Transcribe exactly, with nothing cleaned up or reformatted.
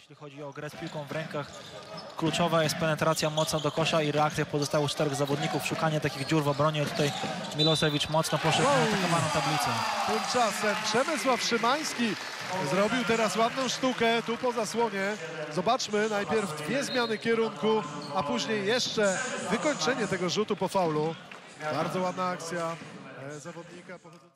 Jeśli chodzi o grę z piłką w rękach, kluczowa jest penetracja mocno do kosza i reakcja pozostałych czterech zawodników, szukanie takich dziur w obronie. Tutaj Milošević mocno poszedł na atakowaną tablicę. Tymczasem Przemysław Szymański zrobił teraz ładną sztukę tu po zasłonie. Zobaczmy najpierw dwie zmiany kierunku, a później jeszcze wykończenie tego rzutu po faulu. Bardzo ładna akcja zawodnika.